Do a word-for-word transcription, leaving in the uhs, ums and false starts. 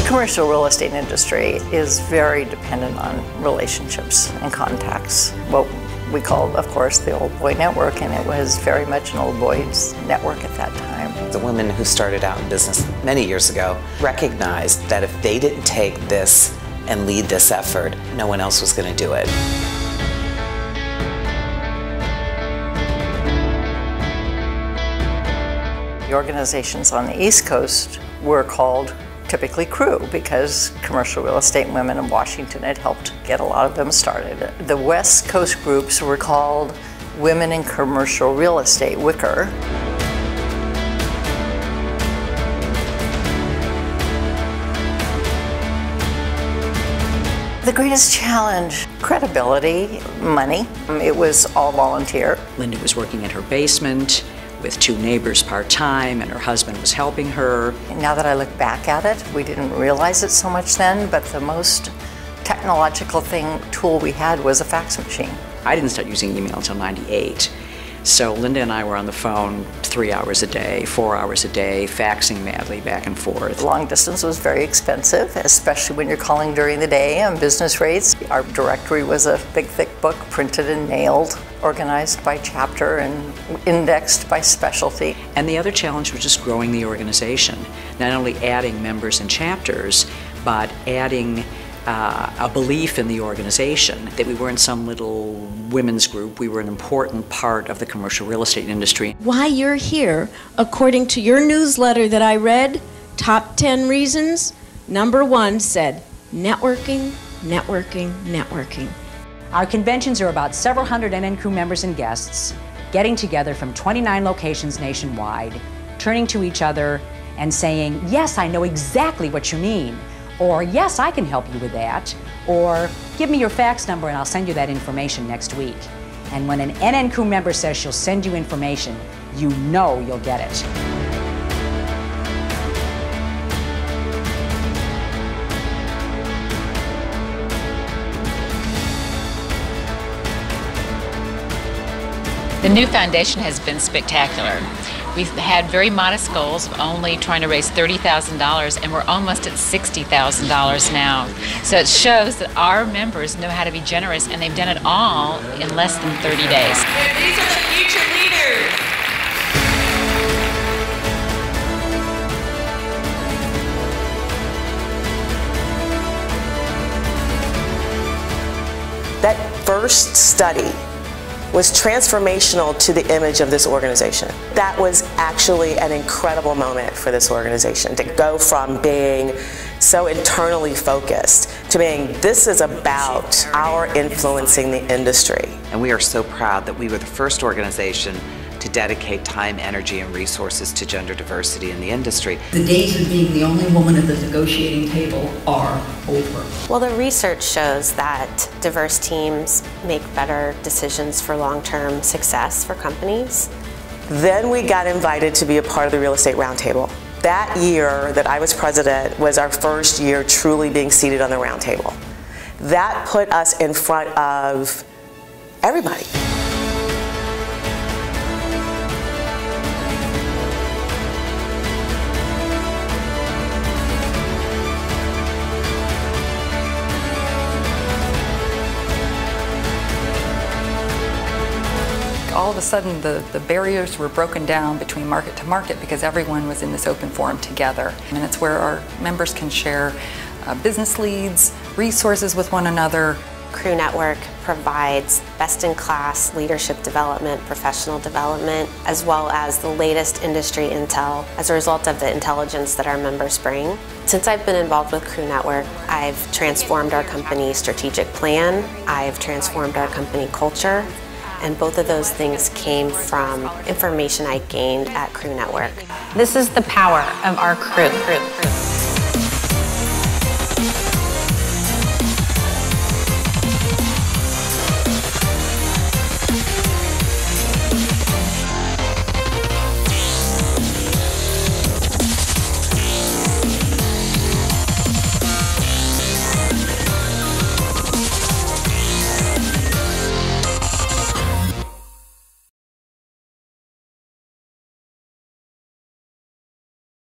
The commercial real estate industry is very dependent on relationships and contacts. What we called, of course, the old boy network, and it was very much an old boys network at that time. The women who started out in business many years ago recognized that if they didn't take this and lead this effort, no one else was going to do it. The organizations on the East Coast were called typically CREW, because commercial real estate women in Washington had helped get a lot of them started. The West Coast groups were called Women in Commercial Real Estate, WICR. The greatest challenge, credibility, money. It was all volunteer. Linda was working in her basement with two neighbors part-time, and her husband was helping her. Now that I look back at it, we didn't realize it so much then, but the most technological thing, tool we had was a fax machine. I didn't start using email until ninety-eight, so Linda and I were on the phone three hours a day, four hours a day, faxing madly back and forth. Long distance was very expensive, especially when you're calling during the day on business rates. Our directory was a big, thick book, printed and mailed, organized by chapter and indexed by specialty. And the other challenge was just growing the organization, not only adding members and chapters, but adding uh, a belief in the organization that we weren't some little women's group, we were an important part of the commercial real estate industry. Why you're here, according to your newsletter that I read, top ten reasons, number one said networking, networking, networking. Our conventions are about several hundred N N Crew members and guests getting together from twenty-nine locations nationwide, turning to each other and saying, yes, I know exactly what you mean, or yes, I can help you with that, or give me your fax number and I'll send you that information next week. And when an N N Crew member says she'll send you information, you know you'll get it. The new foundation has been spectacular. We've had very modest goals, only trying to raise thirty thousand dollars, and we're almost at sixty thousand dollars now. So it shows that our members know how to be generous, and they've done it all in less than thirty days. These are the future leaders. That first study was transformational to the image of this organization. That was actually an incredible moment for this organization, to go from being so internally focused to being, this is about our influencing the industry. And we are so proud that we were the first organization to dedicate time, energy, and resources to gender diversity in the industry. The days of being the only woman at the negotiating table are over. Well, the research shows that diverse teams make better decisions for long-term success for companies. Then we got invited to be a part of the Real Estate Roundtable. That year that I was president was our first year truly being seated on the roundtable. That put us in front of everybody. All of a sudden, the, the barriers were broken down between market to market because everyone was in this open forum together. And it's where our members can share uh, business leads, resources with one another. CREW Network provides best-in-class leadership development, professional development, as well as the latest industry intel as a result of the intelligence that our members bring. Since I've been involved with CREW Network, I've transformed our company strategic plan, I've transformed our company culture, and both of those things came from information I gained at CREW Network. This is the power of our CREW.